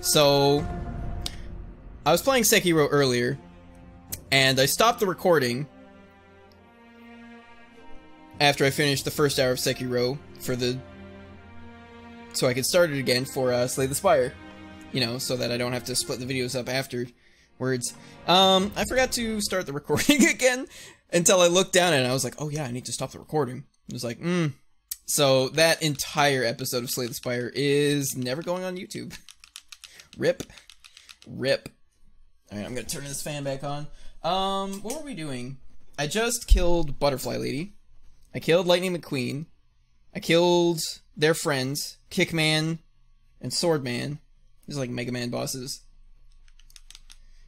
So I was playing Sekiro earlier, and I stopped the recording after I finished the first hour of Sekiro so I could start it again for Slay the Spire, you know, so that I don't have to split the videos up afterwards. I forgot to start the recording again until I looked down and I was like, oh yeah, I need to stop the recording. I was like, So that entire episode of Slay the Spire is never going on YouTube. Rip. Alright, I'm gonna turn this fan back on. What were we doing? I just killed Butterfly Lady. I killed Lightning McQueen. I killed their friends, Kickman and Swordman. These are like Mega Man bosses.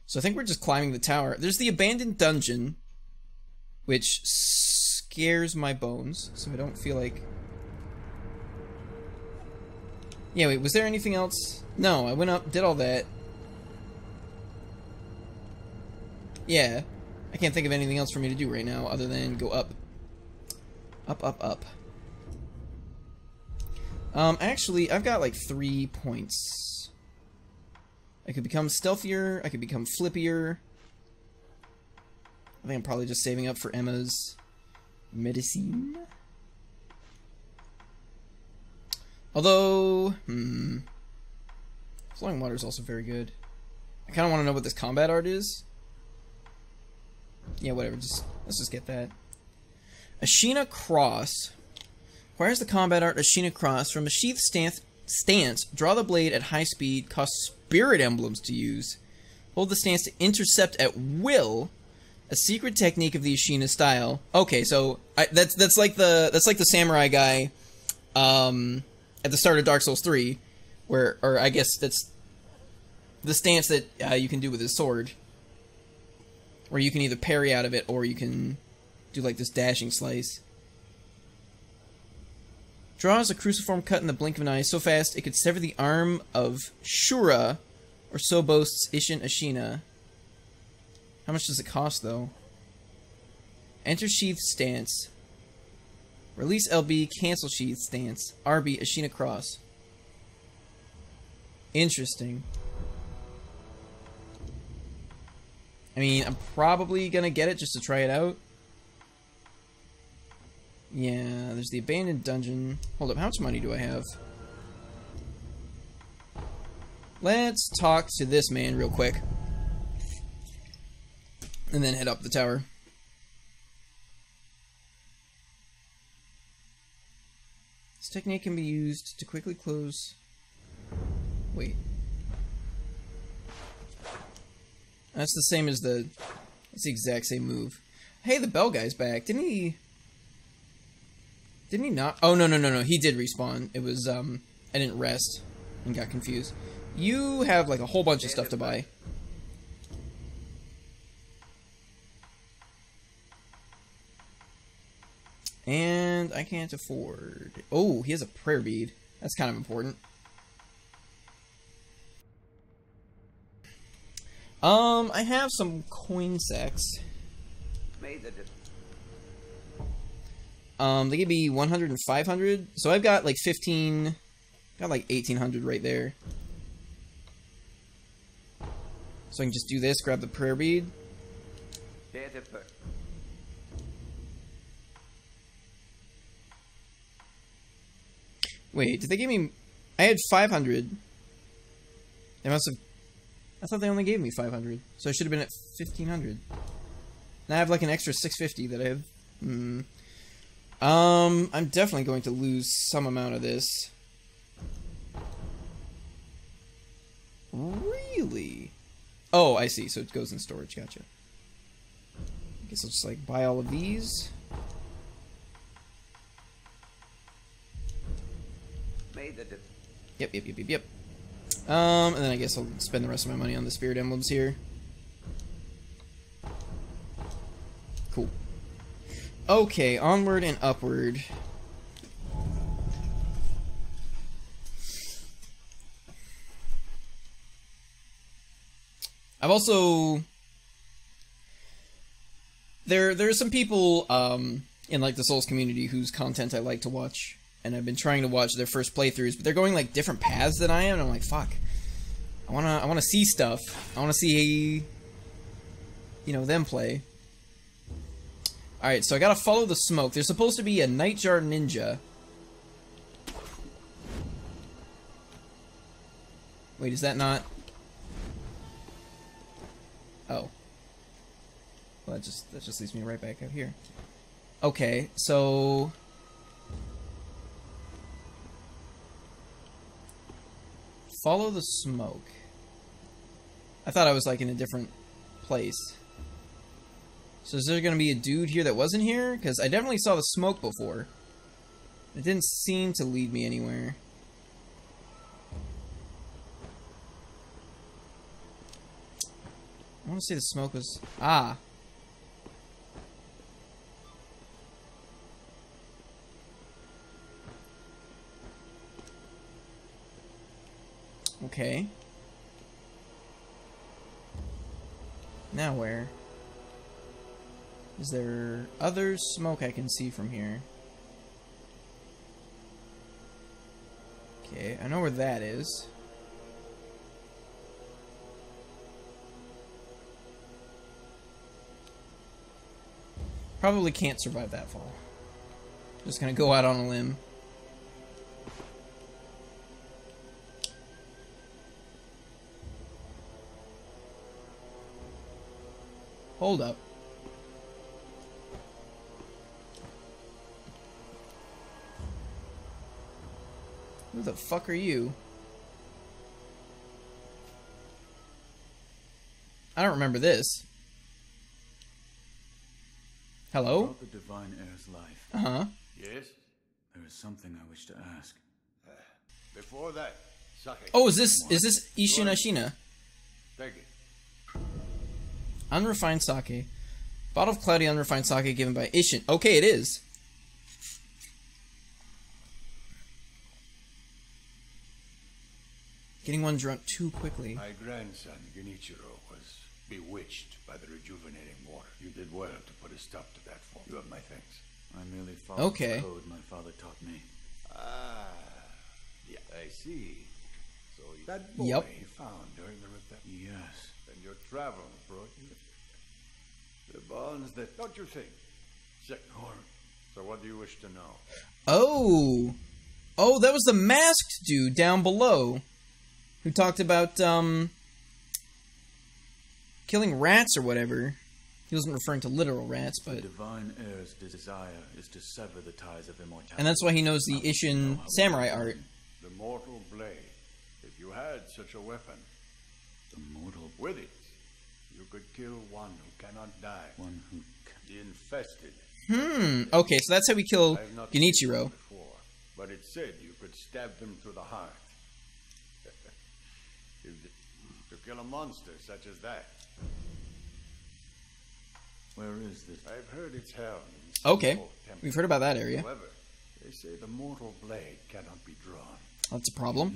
So I think we're just climbing the tower. There's the abandoned dungeon, which scares my bones, so I don't feel like... Yeah, wait, was there anything else? No, I went up, did all that. Yeah, I can't think of anything else for me to do right now other than go up. Up. Actually, I've got like 3 points. I could become stealthier, I could become flippier. I think I'm probably just saving up for Emma's medicine. Although, flowing water is also very good. I kind of want to know what this combat art is. Yeah, whatever, let's just get that. Ashina Cross. Where's the combat art Ashina Cross? From a sheath stance, draw the blade at high speed, cost spirit emblems to use. Hold the stance to intercept at will. A secret technique of the Ashina style. Okay, so that's like the samurai guy at the start of Dark Souls 3, or I guess that's the stance that you can do with his sword. Where you can either parry out of it or you can do like this dashing slice. Draws a cruciform cut in the blink of an eye so fast it could sever the arm of Shura, or so boasts Isshin Ashina. How much does it cost though? Enter sheath stance. Release LB, cancel sheath stance. RB, Ashina Cross. Interesting. I mean, I'm probably gonna get it just to try it out. Yeah, there's the abandoned dungeon. Hold up, how much money do I have? Let's talk to this man real quick. And then head up the tower. This technique can be used to quickly close... Wait. That's the same as the... It's the exact same move. Hey, the bell guy's back. Didn't he not? Oh, no. He did respawn. It was, I didn't rest and got confused. You have, like, a whole bunch of stuff to buy. And I can't afford... Oh, he has a prayer bead. That's kind of important. I have some coin sacks. They give me 100 and 500, so I've got like 15, got like 1800 right there. So I can just do this, grab the prayer bead. Wait, did they give me... I had 500. They must have... I thought they only gave me 500, so I should have been at 1500. Now I have like an extra 650 that I have. I'm definitely going to lose some amount of this. Really? Oh, I see. So it goes in storage. Gotcha. I guess I'll just like buy all of these. Yep. And then I guess I'll spend the rest of my money on the spirit emblems here. Cool. Okay, onward and upward. I've also... There are some people in like the Souls community whose content I like to watch. And I've been trying to watch their first playthroughs, but they're going like different paths than I am, and I'm like, fuck. I I wanna see stuff. I wanna see, you know, them play. Alright, so I gotta follow the smoke. There's supposed to be a Nightjar ninja. Wait, is that not? Oh. Well, that just leaves me right back out here. Okay, so follow the smoke. I thought I was like in a different place. So is there gonna be a dude here that wasn't here? Because I definitely saw the smoke before. It didn't seem to lead me anywhere. I wanna say the smoke was... Ah! Okay. Now where? Is there other smoke I can see from here? Okay, I know where that is. Probably can't survive that fall. Just gonna go out on a limb. Hold up. Who the fuck are you? I don't remember this. Hello? About the Divine Heir's life. Uh-huh. Yes? There is something I wish to ask. Before that, sake. Oh, is this Isshin Ashina? Thank you. Unrefined sake. Bottle of cloudy unrefined sake given by Isshin. Okay, it is. Getting one drunk too quickly. My grandson, Genichiro, was bewitched by the rejuvenating water. You did well to put a stop to that form. You have my thanks. I merely followed the code my father taught me. Ah, yeah, I see. So that boy you found during the repair. Yes. And your travel brought you the bonds that... Don't you think? Sekiro. So what do you wish to know? Oh! Oh, that was the masked dude down below. Who talked about, killing rats or whatever. He wasn't referring to literal rats, but... The Divine Heir's desire is to sever the ties of immortality. And that's why he knows the Isshin samurai art. The mortal blade. If you had such a weapon... The mortal... With it, you could kill one who cannot die. One who... The infested. Hmm, okay, so that's how we kill Genichiro. Before, but it said you could stab them through the heart. To kill a monster such as that. Where is this? I've heard it's held. Okay, we've heard about that area. However, they say the mortal blade cannot be drawn. That's a problem.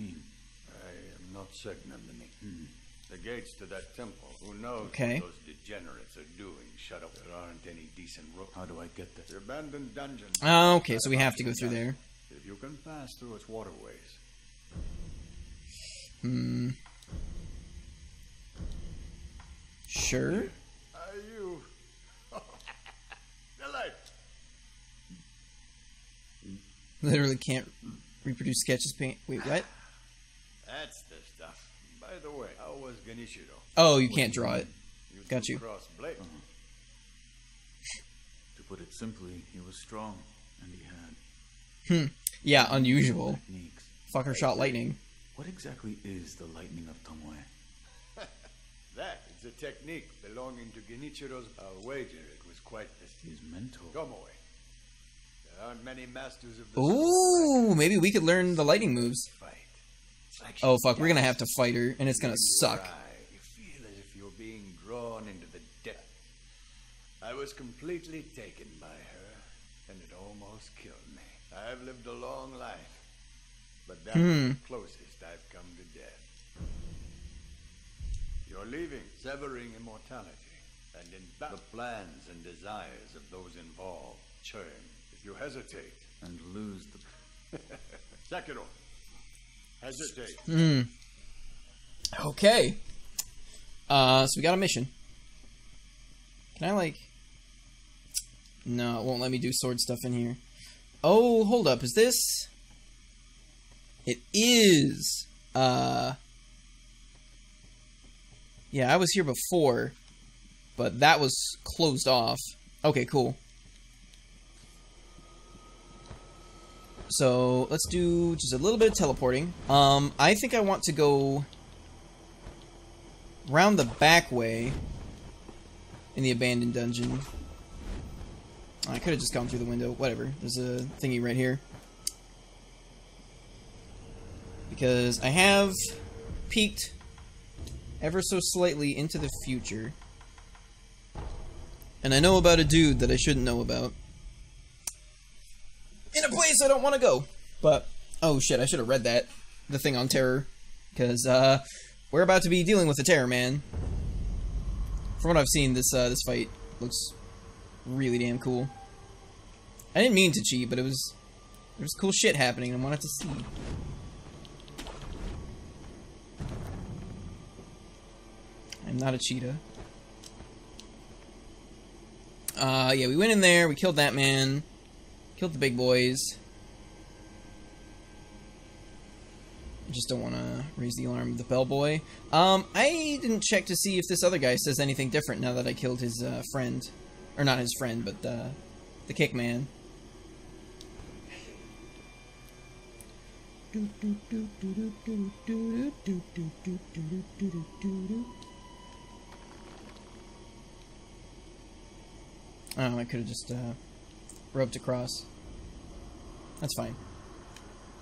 I am not certain of the name. The gates to that temple. Who knows what those degenerates are doing? Shut up. There aren't any decent roads. How do I get there? The abandoned dungeon. Oh, okay, so we have to go through there. If you can pass through its waterways. Hmm. Sure. Are you? Literally can't reproduce sketches. Paint. Wait, what? That's the stuff. By the way, how was Genichiro? Oh, you can't draw it. Got you. To put it simply, he was strong, and he had. Yeah, unusual. Fucker shot lightning. What exactly is the lightning of Tomoe? That is a technique belonging to Genichiro's. I'll wager it was quite his mentor. Tomoe. There aren't many masters of the. Ooh, maybe we could learn the lightning moves. Like oh fuck, we're gonna have to fight her, and it's gonna suck. You feel as if you're being drawn into the depth. I was completely taken by her, and it almost killed me. I've lived a long life, but that's the closest I've come to death. You're leaving, severing immortality, and in the plans and desires of those involved churn. If you hesitate and lose the Sekiro. Hesitate. Okay. So we got a mission. Can I, like... No, it won't let me do sword stuff in here. Oh, hold up. Is this... It is... Yeah, I was here before, but that was closed off. Okay, cool. So, let's do just a little bit of teleporting. I think I want to go round the back way in the abandoned dungeon. I could have just gone through the window. Whatever. There's a thingy right here. Because I have peeked ever so slightly into the future. And I know about a dude that I shouldn't know about. In a place I don't want to go. But, oh shit, I should have read that. The thing on terror. Because, we're about to be dealing with a terror, man. From what I've seen, this fight looks really damn cool. I didn't mean to cheat, but it was... There was cool shit happening, and I wanted to see. I'm not a cheetah. Yeah, we went in there, we killed that man. Killed the big boys. I just don't want to raise the alarm of the bellboy. I didn't check to see if this other guy says anything different now that I killed his friend. Or not his friend, but the Kickman. Oh, I could have just roped across. That's fine.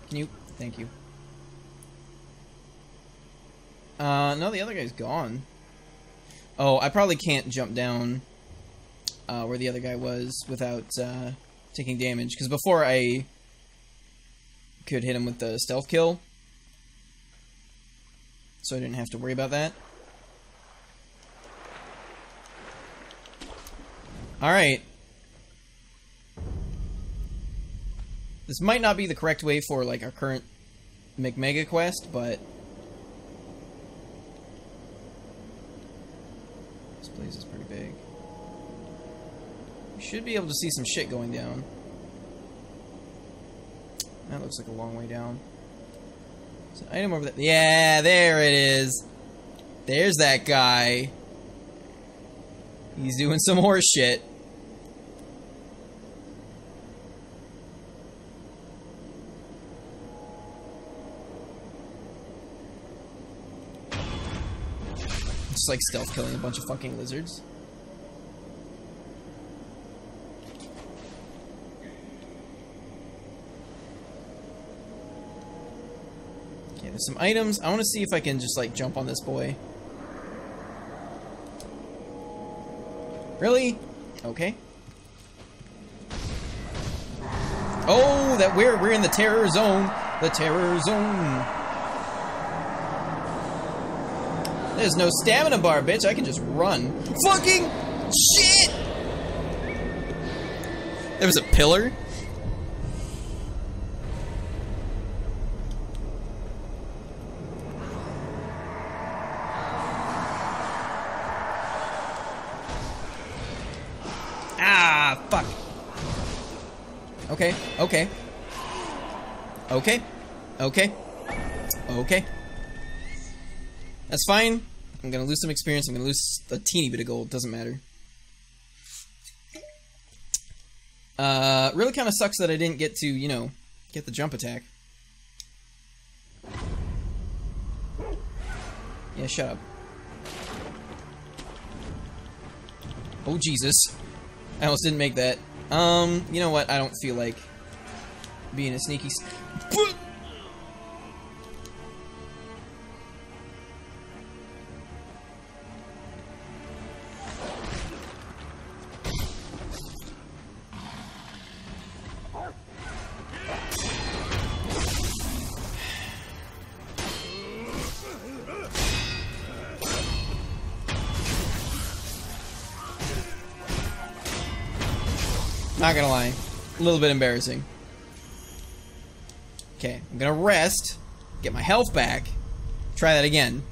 Can you? Thank you. No, the other guy's gone. Oh, I probably can't jump down where the other guy was without taking damage, because before I could hit him with the stealth kill, so I didn't have to worry about that. Alright. This might not be the correct way for, like, our current McMega quest, but... This place is pretty big. We should be able to see some shit going down. That looks like a long way down. There's an item over there. Yeah, there it is! There's that guy! He's doing some horse shit. Just like stealth killing a bunch of fucking lizards. Okay, there's some items. I want to see if I can just like jump on this boy. Really? Okay. Oh, that we're in the terror zone. The terror zone. There's no stamina bar, bitch. I can just run. Fucking shit! There was a pillar? Ah, fuck. Okay, okay. Okay. Okay. Okay. That's fine. I'm gonna lose some experience. I'm gonna lose a teeny bit of gold. Doesn't matter. Really kind of sucks that I didn't get to, you know, get the jump attack. Yeah, shut up. Oh, Jesus. I almost didn't make that. You know what? I don't feel like being a sneaky Not gonna lie, a little bit embarrassing. Okay, I'm gonna rest, get my health back, try that again.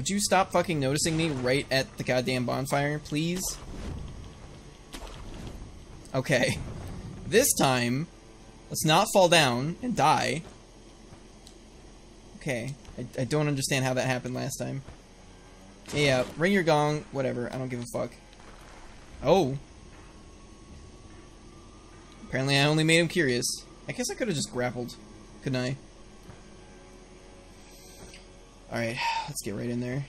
Would you stop fucking noticing me right at the goddamn bonfire, please? Okay. This time, let's not fall down and die. Okay. I don't understand how that happened last time. Yeah, ring your gong, whatever, I don't give a fuck. Oh. Apparently I only made him curious. I guess I could have just grappled, couldn't I? Alright, let's get right in there.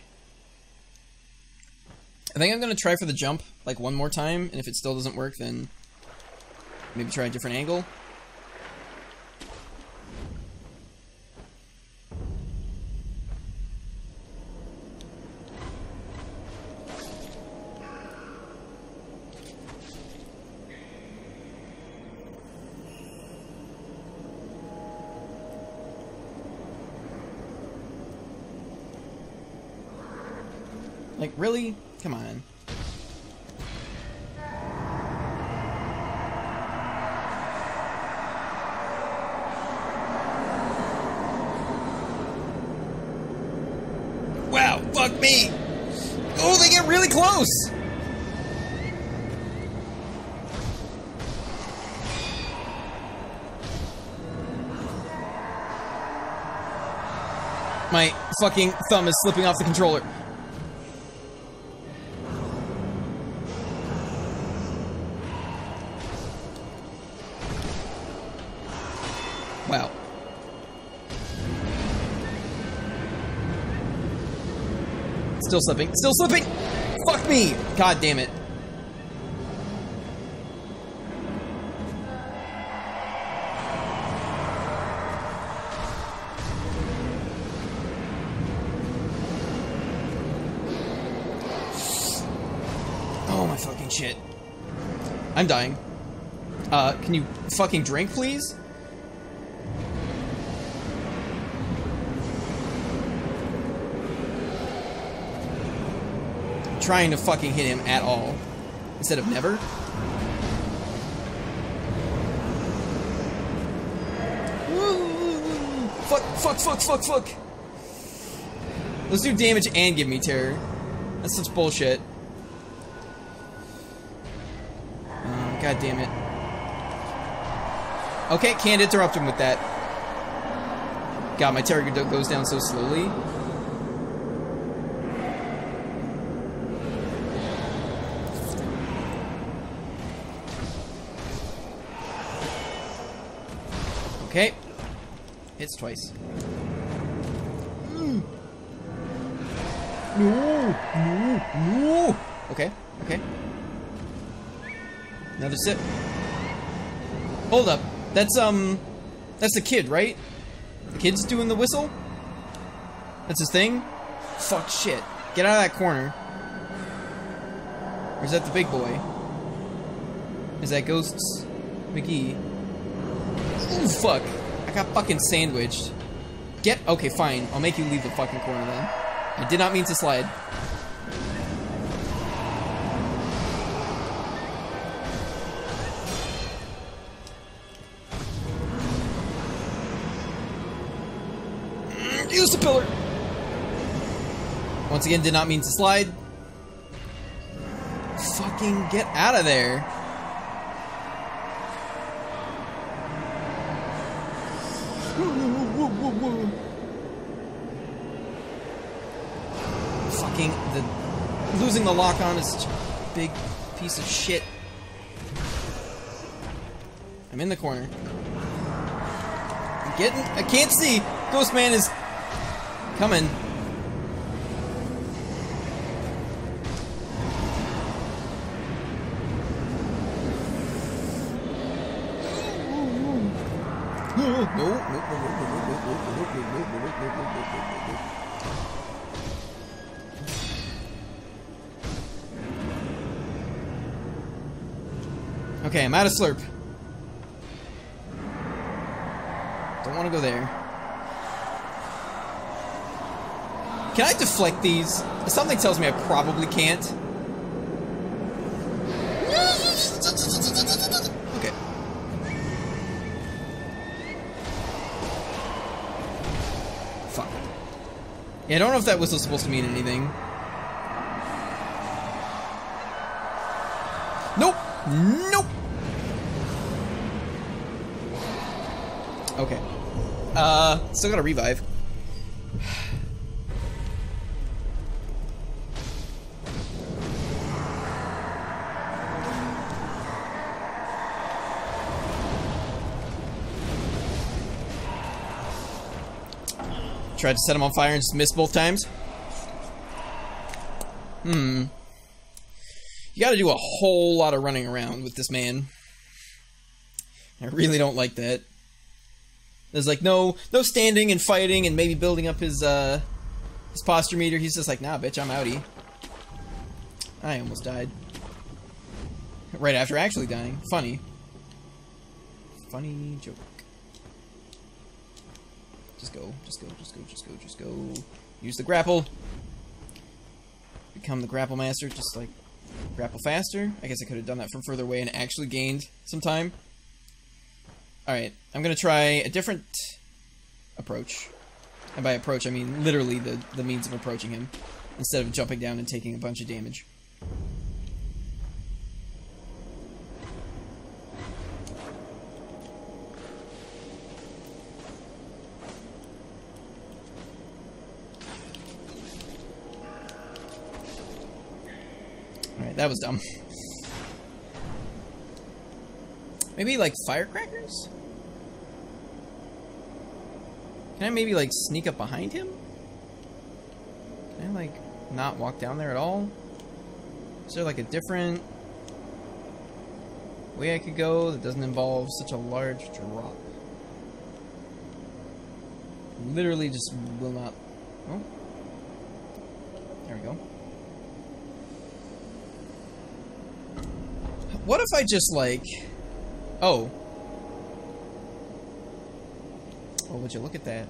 I think I'm gonna try for the jump, like, one more time, and if it still doesn't work, then maybe try a different angle. Like, really? Come on. Wow, fuck me! Oh, they get really close! My fucking thumb is slipping off the controller. Still slipping. Still slipping! Fuck me! God damn it. Oh my fucking shit. I'm dying. Can you fucking drink, please? Trying to fucking hit him at all instead of never. Woo! Fuck, fuck, fuck, fuck, fuck. Let's do damage and give me terror. That's such bullshit. Oh, God damn it. Okay, can't interrupt him with that. God, my terror goes down so slowly. Okay. Hits twice. Mm. No, no, no. Okay, okay. Another sip. Hold up. That's the kid, right? The kid's doing the whistle? That's his thing? Fuck shit. Get out of that corner. Or is that the big boy? Is that Ghosts McGee? Ooh, fuck. I got fucking sandwiched. Get- okay, fine. I'll make you leave the fucking corner then. I did not mean to slide. Use the pillar! Once again, did not mean to slide. Fucking get out of there. Fucking losing the lock on is such a big piece of shit. I'm in the corner. I'm getting. I can't see. Ghostman is coming. Okay, I'm out of slurp. Don't want to go there. Can I deflect these? Something tells me I probably can't. Okay. Fuck. Yeah, I don't know if that whistle was supposed to mean anything. Nope! Nope! Okay. Still gotta revive. Tried to set him on fire and just missed both times. You gotta do a whole lot of running around with this man. I really don't like that. There's like no standing and fighting and maybe building up his posture meter. He's just like, nah, bitch, I'm outie. I almost died. Right after actually dying. Funny. Funny joke. Just go, just go, just go, just go, just go. Use the grapple. Become the grapple master, just like grapple faster. I guess I could have done that from further away and actually gained some time. Alright, I'm gonna try a different approach. And by approach, I mean literally the means of approaching him, instead of jumping down and taking a bunch of damage. That was dumb. Maybe like firecrackers? Can I maybe like sneak up behind him? Can I like not walk down there at all? Is there like a different way I could go that doesn't involve such a large drop? Literally just will not. Oh. There we go. What if I just, like... Oh. Oh, would you look at that?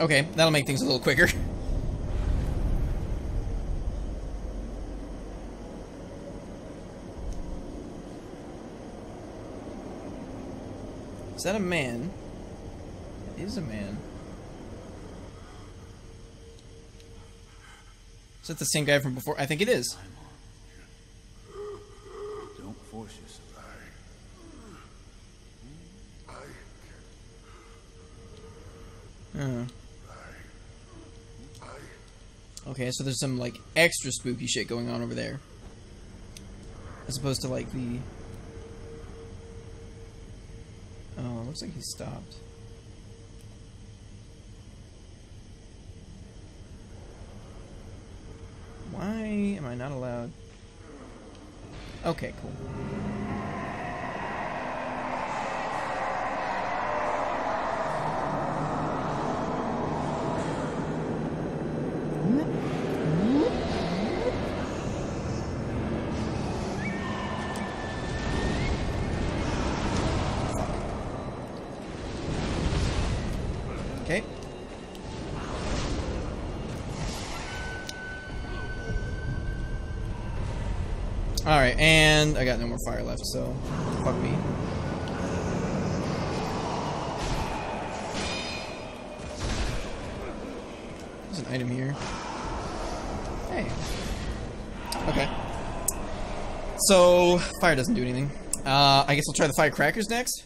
Okay, that'll make things a little quicker. Is that a man? It is a man. Is that the same guy from before? I think it is. Don't force yourself. Okay, so there's some like extra spooky shit going on over there, as opposed to like the. Oh, it looks like he stopped. Why am I not allowed? Okay, cool. Okay. Alright, and I got no more fire left, so fuck me. There's an item here. Hey. Okay. So, fire doesn't do anything. I guess I'll try the firecrackers next.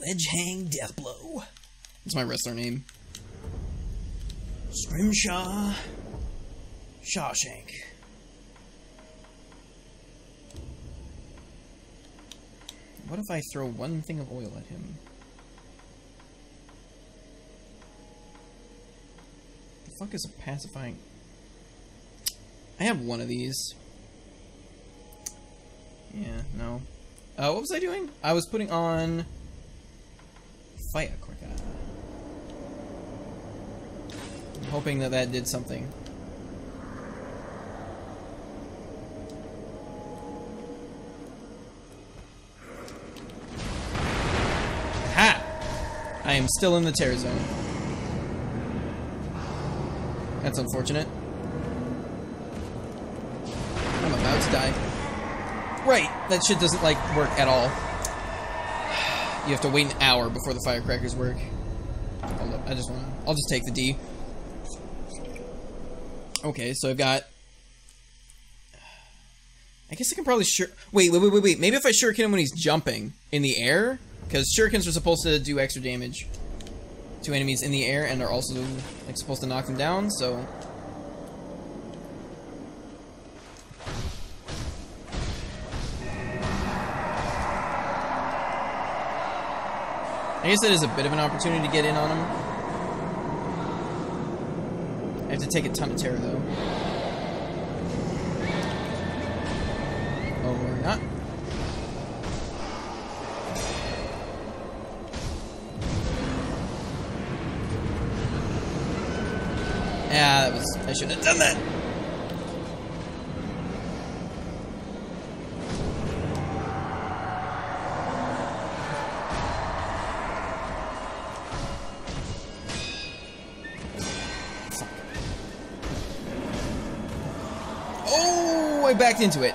Ledgehang Deathblow. That's my wrestler name. Scrimshaw. Shawshank. What if I throw one thing of oil at him? The fuck is a pacifying? I have one of these. Yeah, no. What was I doing? I was putting on firecracker. I'm hoping that that did something. I am still in the tear zone. That's unfortunate. I'm about to die. Right, that shit doesn't, like, work at all. You have to wait an hour before the firecrackers work. Hold up, I'll just take the D. Okay, so I've got... I guess I can probably wait. Maybe if I shuriken him when he's jumping in the air? Because shurikens are supposed to do extra damage to enemies in the air and are also, like, supposed to knock them down, so... I guess that is a bit of an opportunity to get in on him. I have to take a ton of terror, though. Oh, or not. Yeah, that was... I shouldn't have done that! Backed into it.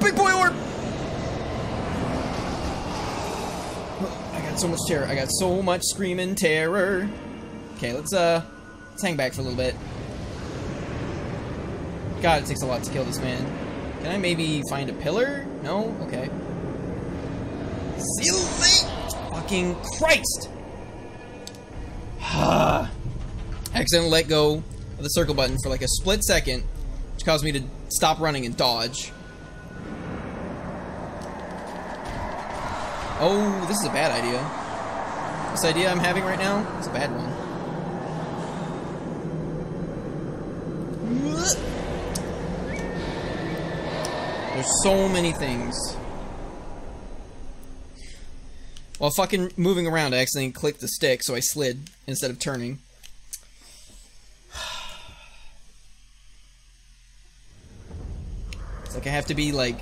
Big boy orb! I got so much terror. I got so much screaming terror. Okay, let's hang back for a little bit. God, it takes a lot to kill this man. Can I maybe find a pillar? No? Okay. See you later! Fucking Christ! I accidentally let go of the circle button for like a split second, which caused me to stop running and dodge. Oh, this is a bad idea. This idea I'm having right now is a bad one. There's so many things. While fucking moving around, I accidentally clicked the stick, so I slid instead of turning. It's like I have to be, like,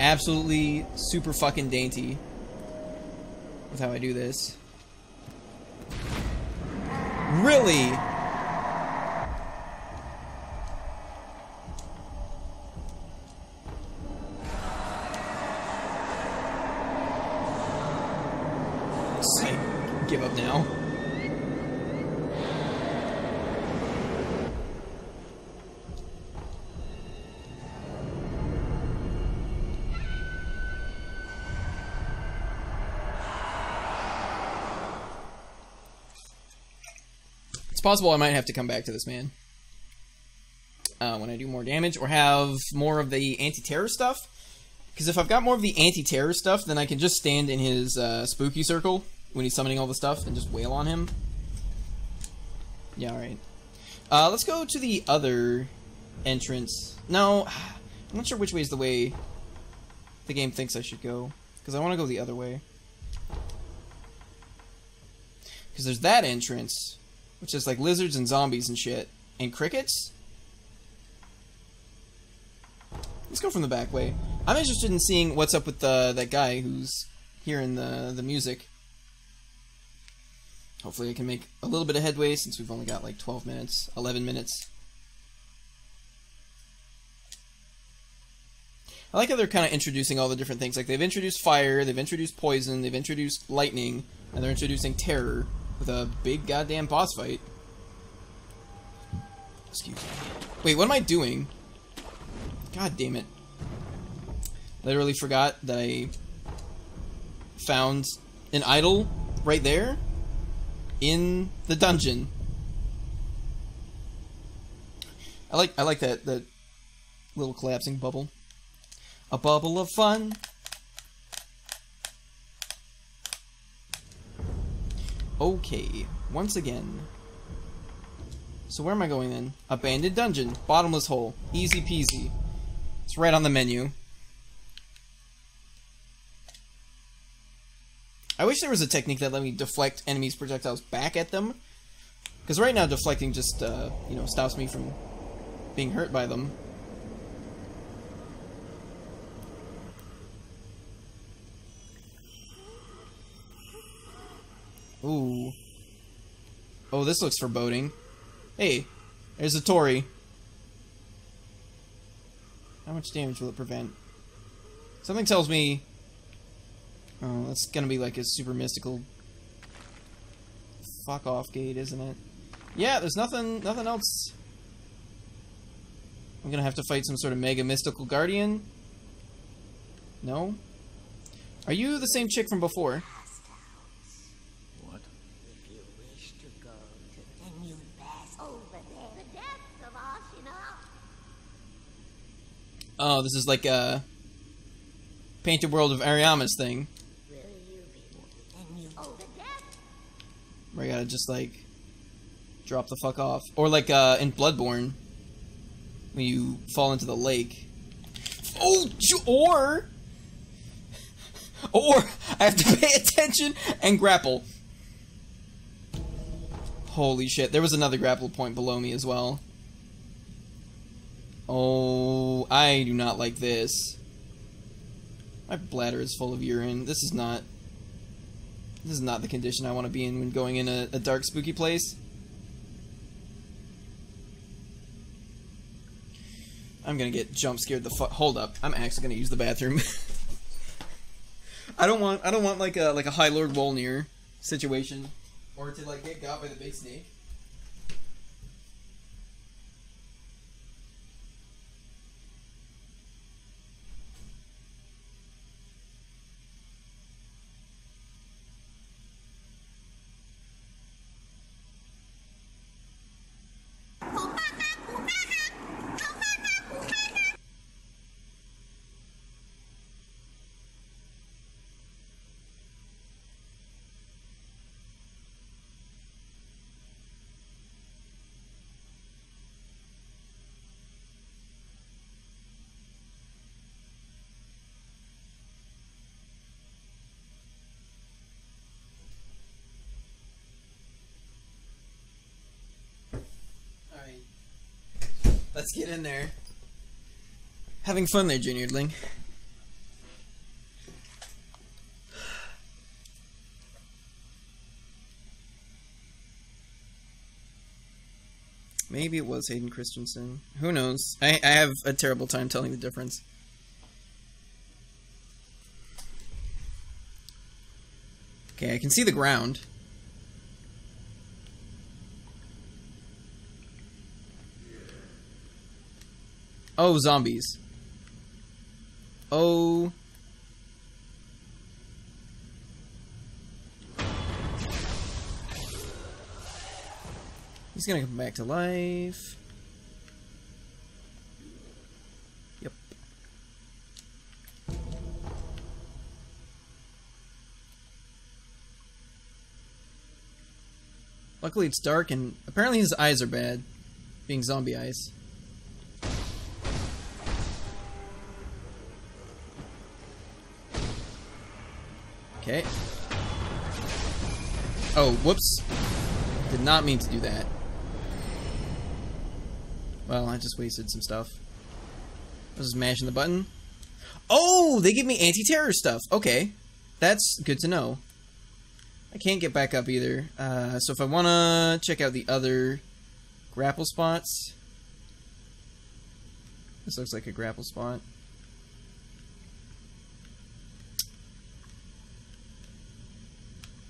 absolutely super fucking dainty with how I do this. Really? Give up now. It's possible I might have to come back to this man when I do more damage or have more of the anti-terror stuff, because if I've got more of the anti-terror stuff, then I can just stand in his spooky circle when he's summoning all the stuff and just wail on him. Yeah, alright. Let's go to the other entrance. No, I'm not sure which way is the way the game thinks I should go, because I want to go the other way. Because there's that entrance, which is like lizards and zombies and shit, and crickets? Let's go from the back way. I'm interested in seeing what's up with that guy who's hearing the music. Hopefully I can make a little bit of headway since we've only got like 12 minutes, 11 minutes. I like how they're kind of introducing all the different things. Like, they've introduced fire, they've introduced poison, they've introduced lightning, and they're introducing terror with a big goddamn boss fight. Excuse me. Wait, what am I doing? God damn it. Literally forgot that I found an idol right there. In the dungeon. I like that little collapsing bubble. A bubble of fun. Okay, once again. So where am I going then? Abandoned dungeon, bottomless hole, easy peasy. It's right on the menu. I wish there was a technique that let me deflect enemies' projectiles back at them, because right now deflecting just, you know, stops me from being hurt by them. Ooh. Oh, this looks foreboding. Hey, there's a Tori. How much damage will it prevent? Something tells me... Oh, that's gonna be like a super mystical... Fuck off gate, isn't it? Yeah, there's nothing else. I'm gonna have to fight some sort of mega mystical guardian. No? Are you the same chick from before? What? If you wish to go to the new pass over there, the depths of Ashina. Oh, this is like a Painted World of Ariamis thing. Where you gotta just like drop the fuck off. Or like in Bloodborne. When you fall into the lake. Oh, or I have to pay attention and grapple. Holy shit, there was another grapple point below me as well. Oh, I do not like this. My bladder is full of urine. This is not the condition I want to be in when going in a dark, spooky place. I'm gonna get jump scared the fuck. Hold up, I'm actually gonna use the bathroom. I don't want like a High Lord Wolnir situation, or to like get got by the big snake. Let's get in there. Having fun there, Juniorling. Maybe it was Hayden Christensen. Who knows? I have a terrible time telling the difference. Okay, I can see the ground. Oh, zombies. Oh. He's gonna come back to life. Yep. Luckily it's dark and apparently his eyes are bad, being zombie eyes. Okay. Oh, whoops. Did not mean to do that. Well, I just wasted some stuff. I was just mashing the button. Oh, they give me anti-terror stuff. Okay. That's good to know. I can't get back up either. So if I want to check out the other grapple spots. This looks like a grapple spot.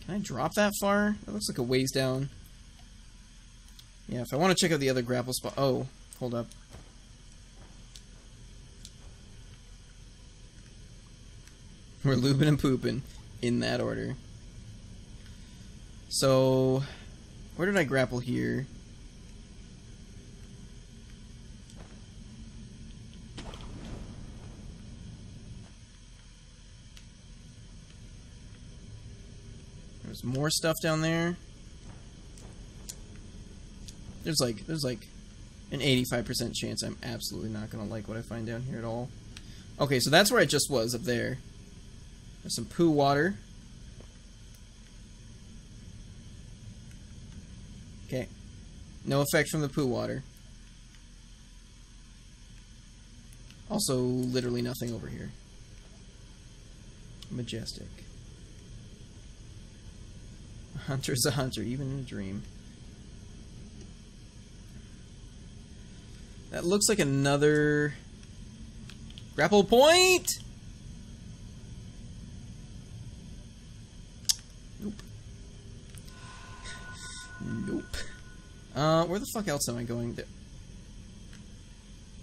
Can I drop that far? That looks like a ways down. Yeah, if I want to check out the other grapple spot... Oh, hold up. We're looping and pooping in that order. So, where did I grapple here? There's more stuff down there. There's like an 85% chance I'm absolutely not gonna like what I find down here at all. Okay, so that's where I just was, up there. There's some poo water. Okay. No effect from the poo water. Also, literally nothing over here. Majestic. Hunter's a hunter, even in a dream. That looks like another grapple point. Nope. Nope. Where the fuck else am I going? There.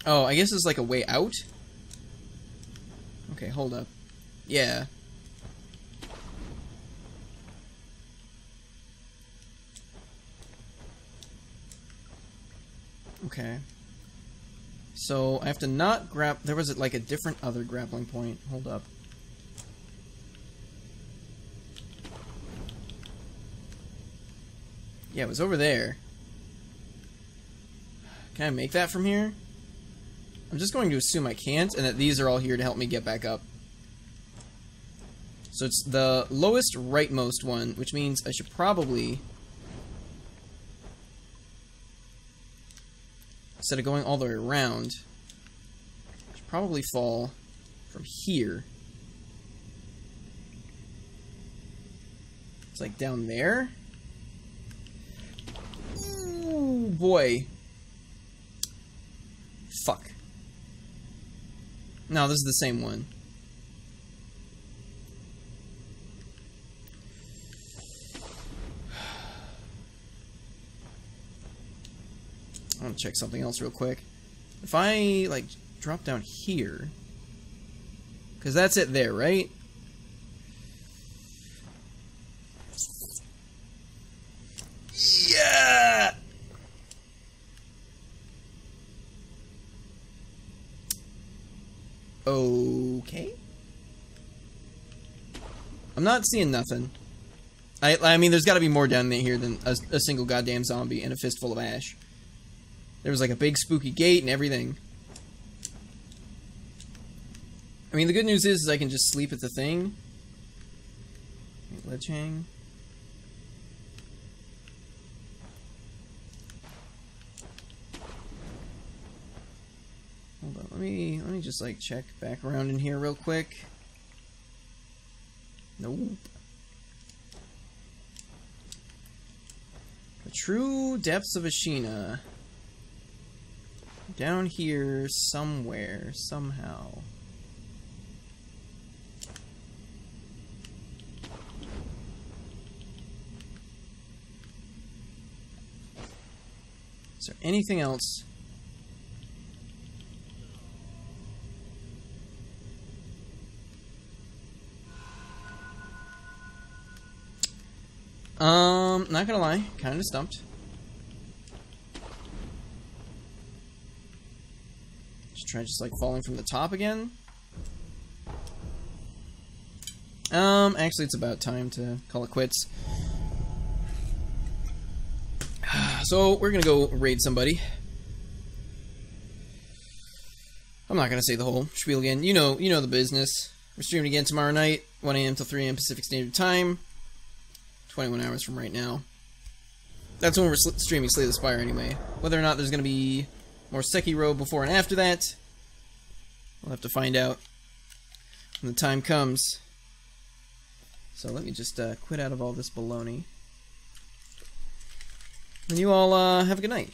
Oh, I guess it's like a way out. Okay, hold up. Yeah. Okay. So I have to not grab. There was like a different other grappling point. Hold up. Yeah, it was over there. Can I make that from here? I'm just going to assume I can't, and that these are all here to help me get back up. So it's the lowest rightmost one, which means I should probably, instead of going all the way around, I should probably fall from here. It's like down there. Ooh, boy. Fuck. No, this is the same one. I want to check something else real quick. If I, like, drop down here... Because that's it there, right? Yeah! Okay. I'm not seeing nothing. I mean, there's got to be more down here than a single goddamn zombie and a fistful of ash. There was like a big spooky gate and everything. I mean, the good news is I can just sleep at the thing. Ledge hang. Hold on, let me just like check back around in here real quick. Nope. The true depths of Ashina. Down here somewhere, somehow. Is there anything else? Not gonna lie, kinda stumped. Should try just like falling from the top again. Actually it's about time to call it quits. So we're gonna go raid somebody. I'm not gonna say the whole spiel again. You know the business. We're streaming again tomorrow night, 1 AM till 3 AM Pacific Standard Time. 21 hours from right now. That's when we're streaming Slay the Spire anyway. Whether or not there's going to be more Sekiro before and after that, we'll have to find out when the time comes. So let me just quit out of all this baloney. And you all have a good night.